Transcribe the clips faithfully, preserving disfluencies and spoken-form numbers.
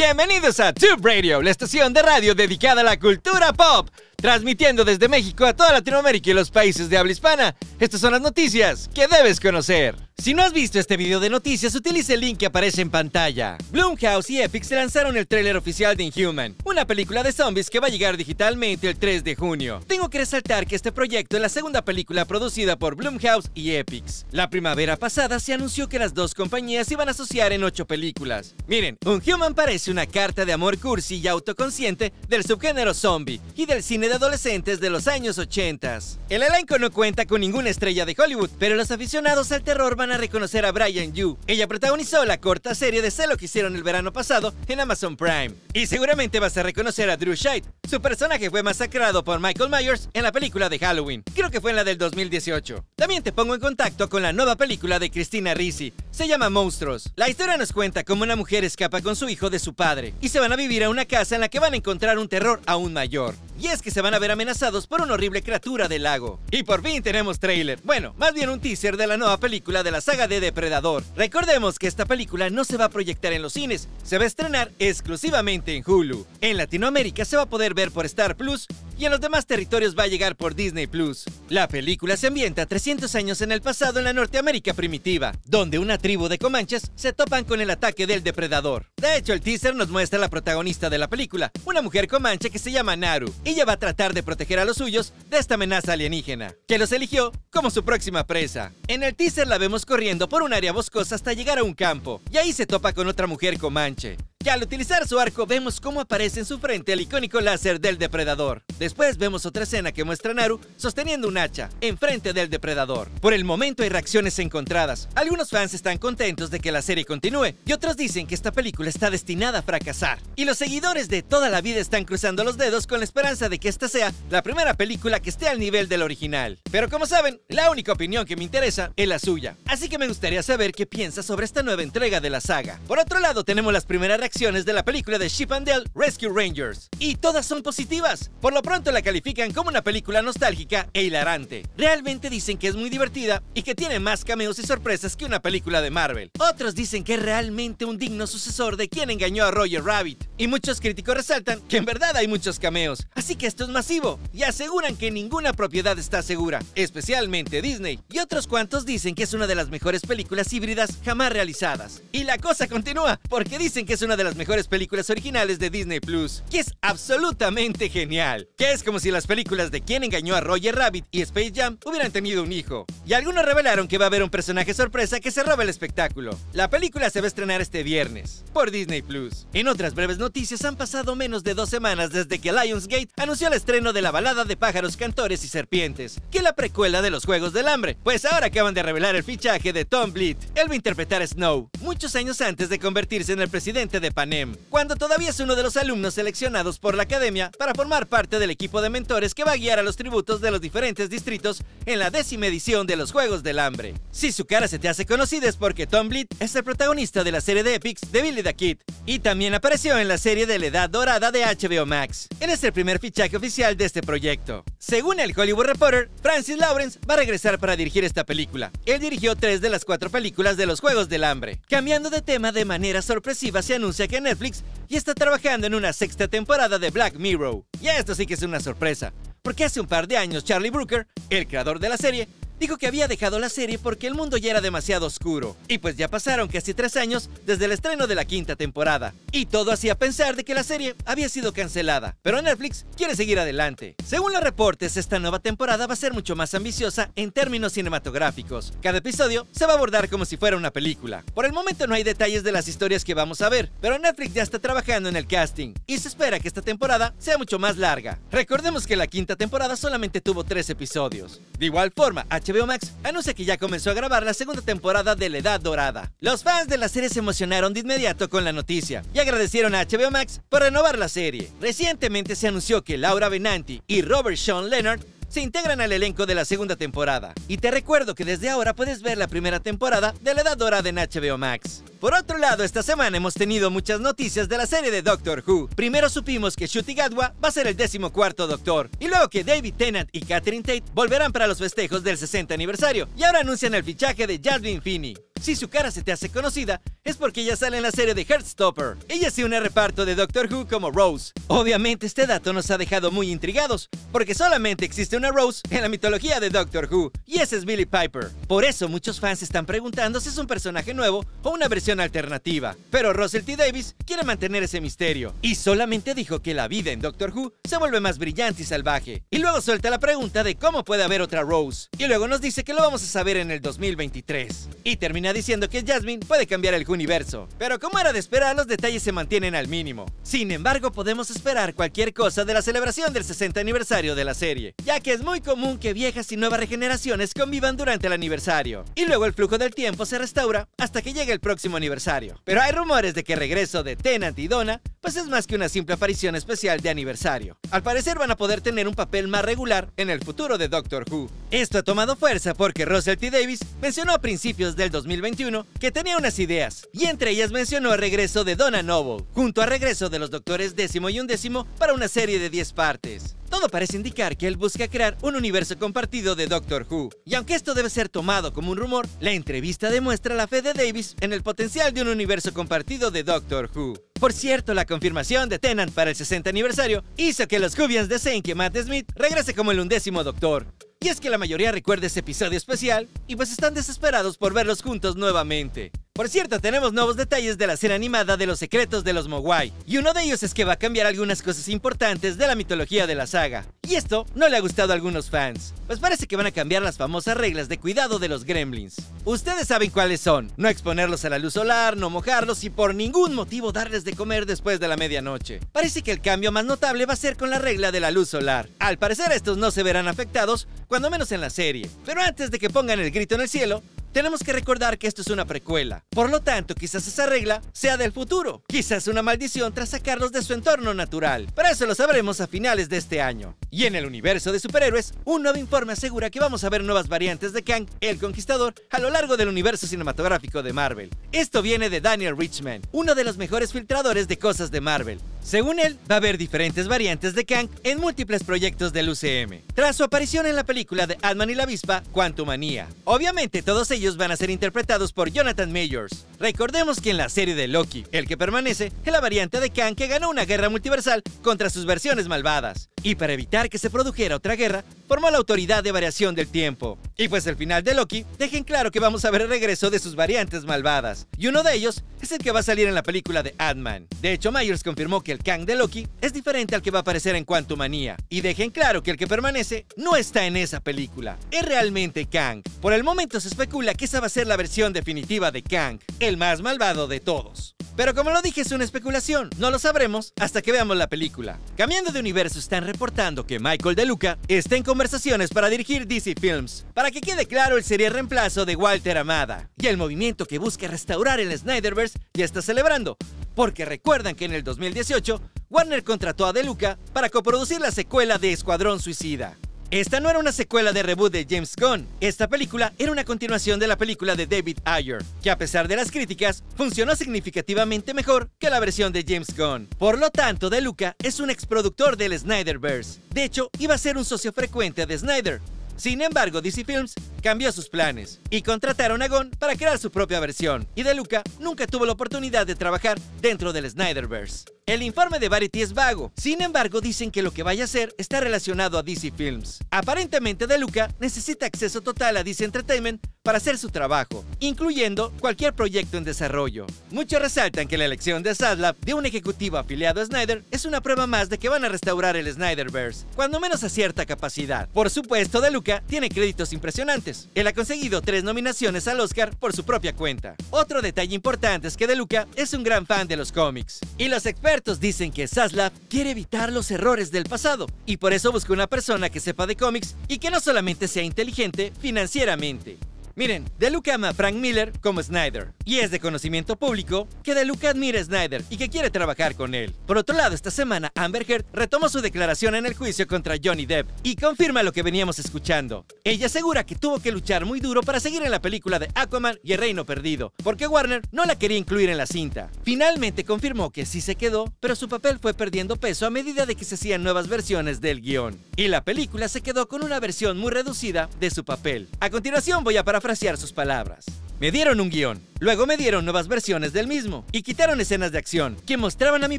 Bienvenidos a Tube Radio, la estación de radio dedicada a la cultura pop, transmitiendo desde México a toda Latinoamérica y los países de habla hispana. Estas son las noticias que debes conocer. Si no has visto este video de noticias, utiliza el link que aparece en pantalla. Blumhouse y Epix lanzaron el tráiler oficial de Inhuman, una película de zombies que va a llegar digitalmente el tres de junio. Tengo que resaltar que este proyecto es la segunda película producida por Blumhouse y Epix. La primavera pasada se anunció que las dos compañías se iban a asociar en ocho películas. Miren, Inhuman parece una carta de amor cursi y autoconsciente del subgénero zombie y del cine de adolescentes de los años ochenta. El elenco no cuenta con ninguna estrella de Hollywood, pero los aficionados al terror van a reconocer a Brian Yu. Ella protagonizó la corta serie de Sé lo que hicieron el verano pasado en Amazon Prime. Y seguramente vas a reconocer a Drew Scheidt. Su personaje fue masacrado por Michael Myers en la película de Halloween. Creo que fue en la del dos mil dieciocho. También te pongo en contacto con la nueva película de Christina Ricci. Se llama Monstruos. La historia nos cuenta cómo una mujer escapa con su hijo de su padre y se van a vivir a una casa en la que van a encontrar un terror aún mayor. Y es que se van a ver amenazados por una horrible criatura del lago. Y por fin tenemos tráiler. Bueno, más bien un teaser de la nueva película de la saga de Depredador. Recordemos que esta película no se va a proyectar en los cines, se va a estrenar exclusivamente en Hulu. En Latinoamérica se va a poder ver por Star Plus y en los demás territorios va a llegar por Disney Plus. La película se ambienta trescientos años en el pasado en la Norteamérica primitiva, donde una tribu de comanches se topan con el ataque del depredador. De hecho, el teaser nos muestra a la protagonista de la película, una mujer comanche que se llama Naru. Ella va a tratar de proteger a los suyos de esta amenaza alienígena, que los eligió como su próxima presa. En el teaser la vemos corriendo por un área boscosa hasta llegar a un campo, y ahí se topa con otra mujer comanche, que al utilizar su arco vemos cómo aparece en su frente el icónico láser del depredador. Después vemos otra escena que muestra a Naru sosteniendo un hacha enfrente del depredador. Por el momento hay reacciones encontradas. Algunos fans están contentos de que la serie continúe y otros dicen que esta película está destinada a fracasar. Y los seguidores de toda la vida están cruzando los dedos con la esperanza de que esta sea la primera película que esté al nivel del original. Pero como saben, la única opinión que me interesa es la suya. Así que me gustaría saber qué piensas sobre esta nueva entrega de la saga. Por otro lado, tenemos las primeras acciones de la película de Chip and Dale Rescue Rangers, y todas son positivas. Por lo pronto la califican como una película nostálgica e hilarante. Realmente dicen que es muy divertida y que tiene más cameos y sorpresas que una película de Marvel. Otros dicen que es realmente un digno sucesor de Quien engañó a Roger Rabbit, y muchos críticos resaltan que en verdad hay muchos cameos, así que esto es masivo, y aseguran que ninguna propiedad está segura, especialmente Disney. Y otros cuantos dicen que es una de las mejores películas híbridas jamás realizadas. Y la cosa continúa, porque dicen que es una de las mejores películas originales de Disney Plus, que es absolutamente genial, que es como si las películas de Quien engañó a Roger Rabbit y Space Jam hubieran tenido un hijo. Y algunos revelaron que va a haber un personaje sorpresa que se roba el espectáculo. La película se va a estrenar este viernes por Disney Plus. En otras breves noticias, han pasado menos de dos semanas desde que Lionsgate anunció el estreno de la balada de pájaros cantores y serpientes, que es la precuela de los Juegos del Hambre. Pues ahora acaban de revelar el fichaje de Tom Blyth. Él va a interpretar a Snow, muchos años antes de convertirse en el presidente de Panem, cuando todavía es uno de los alumnos seleccionados por la academia para formar parte del equipo de mentores que va a guiar a los tributos de los diferentes distritos en la décima edición de los Juegos del Hambre. Si su cara se te hace conocida es porque Tom Blyth es el protagonista de la serie de Epix de Billy the Kid, y también apareció en la serie de La Edad Dorada de H B O Max. Él es el primer fichaje oficial de este proyecto. Según el Hollywood Reporter, Francis Lawrence va a regresar para dirigir esta película. Él dirigió tres de las cuatro películas de los Juegos del Hambre. Cambiando de tema, de manera sorpresiva se anuncia que Netflix ya está trabajando en una sexta temporada de Black Mirror. Y esto sí que es una sorpresa, porque hace un par de años Charlie Brooker, el creador de la serie, dijo que había dejado la serie porque el mundo ya era demasiado oscuro. Y pues ya pasaron casi tres años desde el estreno de la quinta temporada, y todo hacía pensar de que la serie había sido cancelada, pero Netflix quiere seguir adelante. Según los reportes, esta nueva temporada va a ser mucho más ambiciosa en términos cinematográficos. Cada episodio se va a abordar como si fuera una película. Por el momento no hay detalles de las historias que vamos a ver, pero Netflix ya está trabajando en el casting y se espera que esta temporada sea mucho más larga. Recordemos que la quinta temporada solamente tuvo tres episodios. De igual forma, H B O Max anuncia que ya comenzó a grabar la segunda temporada de La Edad Dorada. Los fans de la serie se emocionaron de inmediato con la noticia y agradecieron a H B O Max por renovar la serie. Recientemente se anunció que Laura Benanti y Robert Sean Leonard se integran al elenco de la segunda temporada. Y te recuerdo que desde ahora puedes ver la primera temporada de La Edad Dorada en H B O Max. Por otro lado, esta semana hemos tenido muchas noticias de la serie de Doctor Who. Primero supimos que Shuti Gatwa va a ser el decimocuarto Doctor, y luego que David Tennant y Catherine Tate volverán para los festejos del sesenta aniversario, y ahora anuncian el fichaje de Jasmine Finney. Si su cara se te hace conocida, es porque ella sale en la serie de Heartstopper. Ella se une al reparto de Doctor Who como Rose. Obviamente este dato nos ha dejado muy intrigados, porque solamente existe una Rose en la mitología de Doctor Who, y esa es Billie Piper. Por eso muchos fans están preguntando si es un personaje nuevo o una versión alternativa. Pero Russell T. Davies quiere mantener ese misterio, y solamente dijo que la vida en Doctor Who se vuelve más brillante y salvaje. Y luego suelta la pregunta de cómo puede haber otra Rose, y luego nos dice que lo vamos a saber en el dos mil veintitrés. Y termina diciendo que Jasmine puede cambiar el universo. Pero como era de esperar, los detalles se mantienen al mínimo. Sin embargo, podemos esperar cualquier cosa de la celebración del sesenta aniversario de la serie, ya que es muy común que viejas y nuevas regeneraciones convivan durante el aniversario, y luego el flujo del tiempo se restaura hasta que llegue el próximo aniversario. Pero hay rumores de que el regreso de Tennant y Donna pues es más que una simple aparición especial de aniversario. Al parecer van a poder tener un papel más regular en el futuro de Doctor Who. Esto ha tomado fuerza porque Russell T. Davies mencionó a principios del dos mil veintiuno que tenía unas ideas, y entre ellas mencionó el regreso de Donna Noble, junto al regreso de los Doctores Décimo y Undécimo para una serie de diez partes. Todo parece indicar que él busca crear un universo compartido de Doctor Who, y aunque esto debe ser tomado como un rumor, la entrevista demuestra la fe de Davies en el potencial de un universo compartido de Doctor Who. Por cierto, la confirmación de Tennant para el sesenta aniversario hizo que los Whovians deseen que Matt Smith regrese como el undécimo Doctor. Y es que la mayoría recuerda ese episodio especial, y pues están desesperados por verlos juntos nuevamente. Por cierto, tenemos nuevos detalles de la serie animada de Los Secretos de los Mogwai, y uno de ellos es que va a cambiar algunas cosas importantes de la mitología de la saga. Y esto no le ha gustado a algunos fans, pues parece que van a cambiar las famosas reglas de cuidado de los gremlins. Ustedes saben cuáles son: no exponerlos a la luz solar, no mojarlos y por ningún motivo darles de comer después de la medianoche. Parece que el cambio más notable va a ser con la regla de la luz solar. Al parecer estos no se verán afectados, cuando menos en la serie. Pero antes de que pongan el grito en el cielo, tenemos que recordar que esto es una precuela, por lo tanto quizás esa regla sea del futuro, quizás una maldición tras sacarlos de su entorno natural, pero eso lo sabremos a finales de este año. Y en el universo de superhéroes, un nuevo informe asegura que vamos a ver nuevas variantes de Kang, el Conquistador, a lo largo del universo cinematográfico de Marvel. Esto viene de Daniel Richman, uno de los mejores filtradores de cosas de Marvel. Según él, va a haber diferentes variantes de Kang en múltiples proyectos del U C M, tras su aparición en la película de Ant-Man y la Avispa, Quantumania. Obviamente todos ellos van a ser interpretados por Jonathan Majors. Recordemos que en la serie de Loki, el que permanece es la variante de Kang que ganó una guerra multiversal contra sus versiones malvadas, y para evitar que se produjera otra guerra, formó la Autoridad de Variación del Tiempo. Y pues el final de Loki dejen claro que vamos a ver el regreso de sus variantes malvadas, y uno de ellos es el que va a salir en la película de Ant-Man. De hecho, Myers confirmó que el Kang de Loki es diferente al que va a aparecer en Quantumania, y dejen claro que el que permanece no está en esa película, es realmente Kang. Por el momento se especula que esa va a ser la versión definitiva de Kang, el más malvado de todos. Pero como lo dije, es una especulación, no lo sabremos hasta que veamos la película. Cambiando de universo, están reportando que Michael DeLuca está en conversaciones para dirigir D C Films. Para que quede claro, él sería el reemplazo de Walter Hamada, y el movimiento que busca restaurar el Snyderverse ya está celebrando, porque recuerdan que en el dos mil dieciocho Warner contrató a DeLuca para coproducir la secuela de Escuadrón Suicida. Esta no era una secuela de reboot de James Gunn, esta película era una continuación de la película de David Ayer, que a pesar de las críticas, funcionó significativamente mejor que la versión de James Gunn. Por lo tanto, DeLuca es un exproductor del Snyderverse, de hecho, iba a ser un socio frecuente de Snyder. Sin embargo, D C Films cambió sus planes y contrataron a Gunn para crear su propia versión, y DeLuca nunca tuvo la oportunidad de trabajar dentro del Snyderverse. El informe de Variety es vago, sin embargo dicen que lo que vaya a hacer está relacionado a D C Films. Aparentemente DeLuca necesita acceso total a D C Entertainment para hacer su trabajo, incluyendo cualquier proyecto en desarrollo. Muchos resaltan que la elección de Zaslav de un ejecutivo afiliado a Snyder es una prueba más de que van a restaurar el Snyderverse, cuando menos a cierta capacidad. Por supuesto, DeLuca tiene créditos impresionantes, él ha conseguido tres nominaciones al Oscar por su propia cuenta. Otro detalle importante es que DeLuca es un gran fan de los cómics, y los expertos dicen que Zaslav quiere evitar los errores del pasado, y por eso busca una persona que sepa de cómics y que no solamente sea inteligente financieramente. Miren, DeLuca ama a Frank Miller como Snyder, y es de conocimiento público que DeLuca admira a Snyder y que quiere trabajar con él. Por otro lado, esta semana Amber Heard retomó su declaración en el juicio contra Johnny Depp y confirma lo que veníamos escuchando. Ella asegura que tuvo que luchar muy duro para seguir en la película de Aquaman y el Reino Perdido, porque Warner no la quería incluir en la cinta. Finalmente confirmó que sí se quedó, pero su papel fue perdiendo peso a medida de que se hacían nuevas versiones del guión, y la película se quedó con una versión muy reducida de su papel. A continuación voy a parafrasear sus palabras. Me dieron un guión, Luego me dieron nuevas versiones del mismo y quitaron escenas de acción que mostraban a mi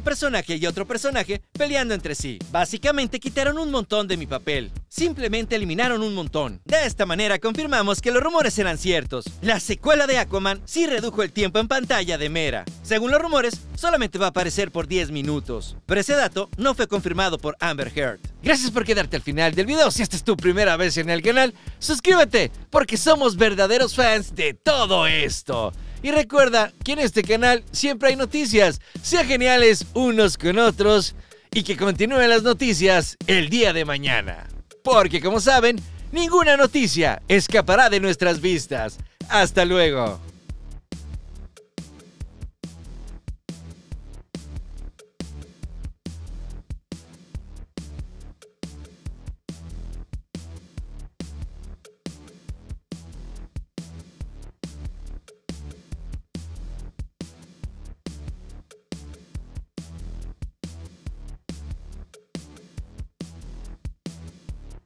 personaje y otro personaje peleando entre sí. Básicamente quitaron un montón de mi papel. Simplemente eliminaron un montón. De esta manera confirmamos que los rumores eran ciertos. La secuela de Aquaman sí redujo el tiempo en pantalla de Mera. Según los rumores, solamente va a aparecer por diez minutos. Pero ese dato no fue confirmado por Amber Heard. Gracias por quedarte al final del video. Si esta es tu primera vez en el canal, suscríbete porque somos verdaderos fans de todo esto. Y recuerda que en este canal siempre hay noticias. Sean geniales unos con otros y que continúen las noticias el día de mañana. Porque como saben, ninguna noticia escapará de nuestras vistas. ¡Hasta luego!